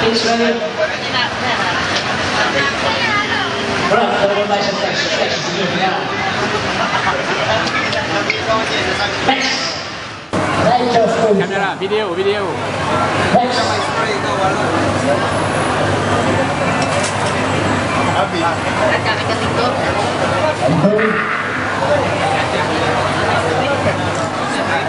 Thanks, Raymond. All right, everyone make some stations to do it now. Next. Camera, video. Next. That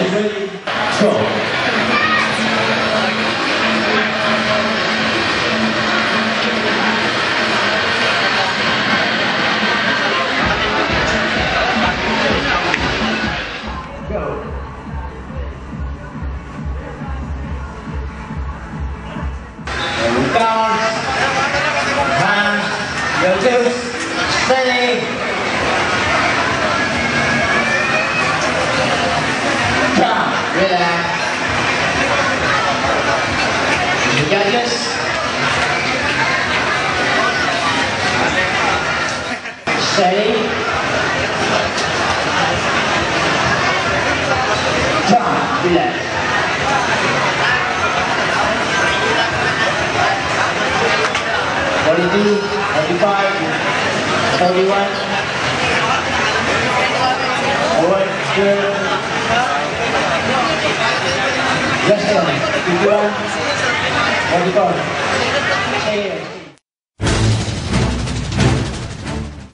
is really strong. Let's go.